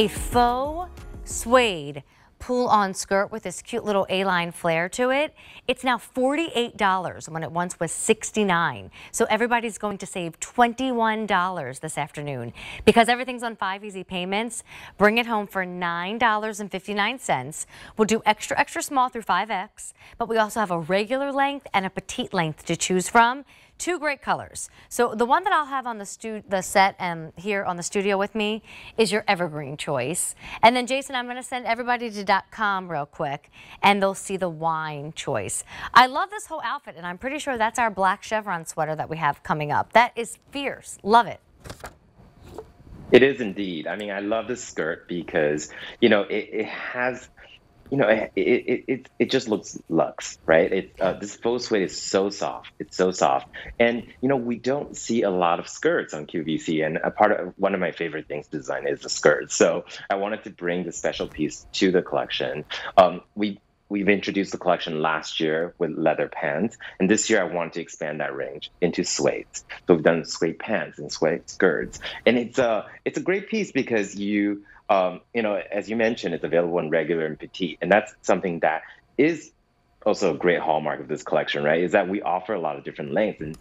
A faux suede pull-on skirt with this cute little A-line flare to it. It's now $48 when it once was $69. So everybody's going to save $21 this afternoon. Because everything's on 5 easy payments, bring it home for $9.59. We'll do extra, extra small through 5X, but we also have a regular length and a petite length to choose from. Two great colors. So the one that I'll have on the set and here on the studio with me is your evergreen choice. And then Jason, I'm going to send everybody to .com real quick and they'll see the wine choice. I love this whole outfit and I'm pretty sure that's our black chevron sweater that we have coming up. That is fierce. Love it. It is indeed. I mean, I love this skirt because, you know, it has... You know, it just looks luxe, right? This faux suede is so soft. It's so soft. And, you know, we don't see a lot of skirts on QVC. And one of my favorite things to design is a skirt. So I wanted to bring the special piece to the collection. We've introduced the collection last year with leather pants. And this year I want to expand that range into suedes. So we've done suede pants and suede skirts. And it's a great piece because you... you know, as you mentioned, it's available in regular and petite, and that's something that is also a great hallmark of this collection, right? Is that we offer a lot of different lengths in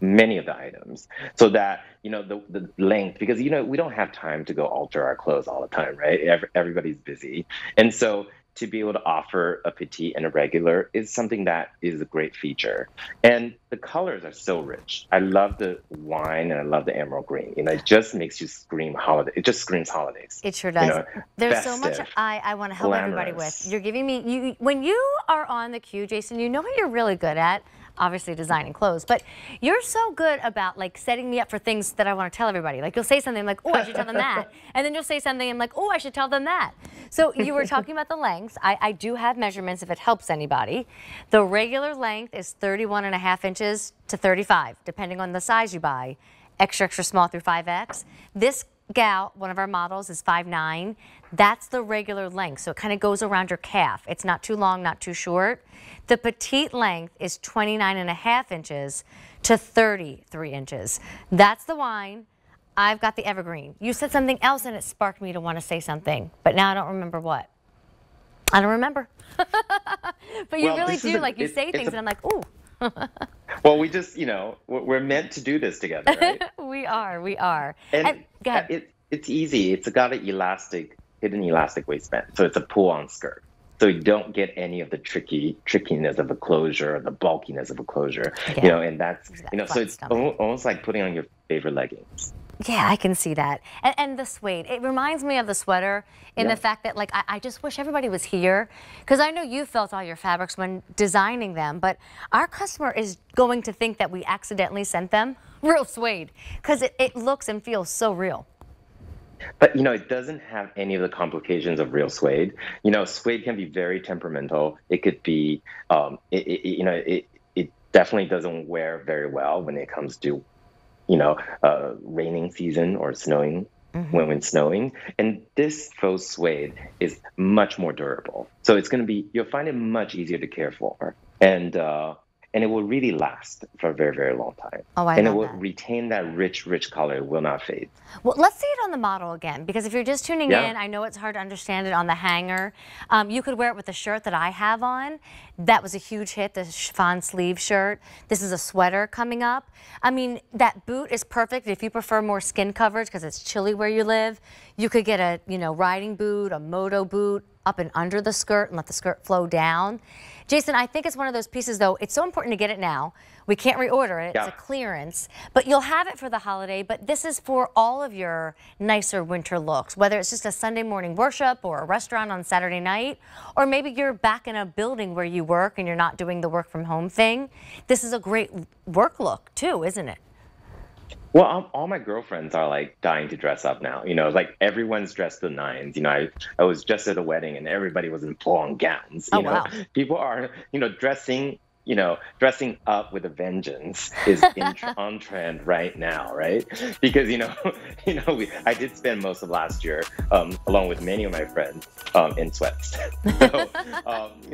many of the items, so that you know the length, because you know we don't have time to go alter our clothes all the time, right? Everybody's busy, and so to be able to offer a petite and a regular is something that is a great feature, and the colors are so rich. I love the wine and I love the emerald green. You know, it just makes you scream holiday. It just screams holidays. It sure does. You know, there's festive, so much I want to help glamorous. Everybody with. You're giving me, when you are on the queue, Jason, you know what you're really good at? Obviously designing clothes, but you're so good about like setting me up for things that I want to tell everybody. Like you'll say something, I'm like, oh, I should tell them that. And then you'll say something, I'm like, oh, I should tell them that. So you were talking about the lengths. I do have measurements if it helps anybody. The regular length is 31.5 inches to 35, depending on the size you buy. Extra, extra small through 5X. This gal, one of our models, is 5'9". That's the regular length, so it kind of goes around your calf. It's not too long, not too short. The petite length is 29.5 inches to 33 inches. That's the wine. I've got the evergreen. You said something else, and it sparked me to want to say something, but now I don't remember what. I don't remember. But you really do. Like, you say things, and I'm like, ooh. Well, we just, you know, we're meant to do this together, right? We are. And go ahead. It's easy. It's got an hidden elastic waistband. So it's a pull-on skirt. So you don't get any of the trickiness of a closure or the bulkiness of a closure, yeah. You know, and that's, you know, so it's almost like putting on your favorite leggings. Yeah, I can see that. And the suede. It reminds me of the sweater in the fact that, like, I just wish everybody was here because I know you felt all your fabrics when designing them, but our customer is going to think that we accidentally sent them real suede because it looks and feels so real. But, you know, it doesn't have any of the complications of real suede. You know, suede can be very temperamental. It could be, you know, it definitely doesn't wear very well when it comes to, you know, raining season or snowing, when it's snowing. And this faux suede is much more durable. So it's going to be, you'll find it much easier to care for. And it will really last for a very, very long time. Oh, I love that. And it will retain that rich, rich color. It will not fade. Well, let's see it on the model again, because if you're just tuning in, I know it's hard to understand it on the hanger. You could wear it with the shirt that I have on. That was a huge hit, the chiffon sleeve shirt. This is a sweater coming up. I mean, that boot is perfect. If you prefer more skin coverage, because it's chilly where you live, you could get a, you know, riding boot, a moto boot, up and under the skirt and let the skirt flow down. Jason, I think it's one of those pieces, though, it's so important to get it now. We can't reorder it. Yeah. It's a clearance. But you'll have it for the holiday, but this is for all of your nicer winter looks, whether it's just a Sunday morning worship or a restaurant on Saturday night, or maybe you're back in a building where you work and you're not doing the work from home thing. This is a great work look, too, isn't it? Well, all my girlfriends are like dying to dress up now. You know, like everyone's dressed to the nines. You know, I was just at a wedding and everybody was in full-on gowns. You know, wow. People are, you know, dressing you know, dressing up with a vengeance is on trend right now, right? Because, I did spend most of last year, along with many of my friends, in sweats.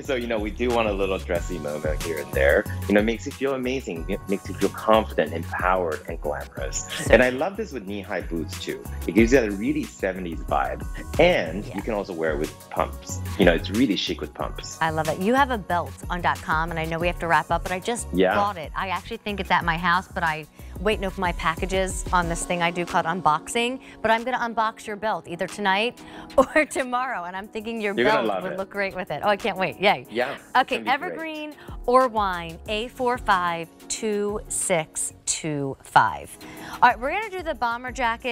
So, we do want a little dressy moment here and there. It makes you feel amazing. It makes you feel confident, empowered, and glamorous. And I love this with knee-high boots, too. It gives you that really 70s vibe. And you can also wear it with pumps. It's really chic with pumps. I love it. You have a belt on .com, and I know we have to wrap up, but I just bought it. I actually think it's at my house, but I wait no for my packages on this thing I do called unboxing, but I'm going to unbox your belt either tonight or tomorrow, and I'm thinking your belt would look great with it. Oh, I can't wait. Yay. Yeah. Okay, evergreen or wine, A452625. All right, we're going to do the bomber jacket.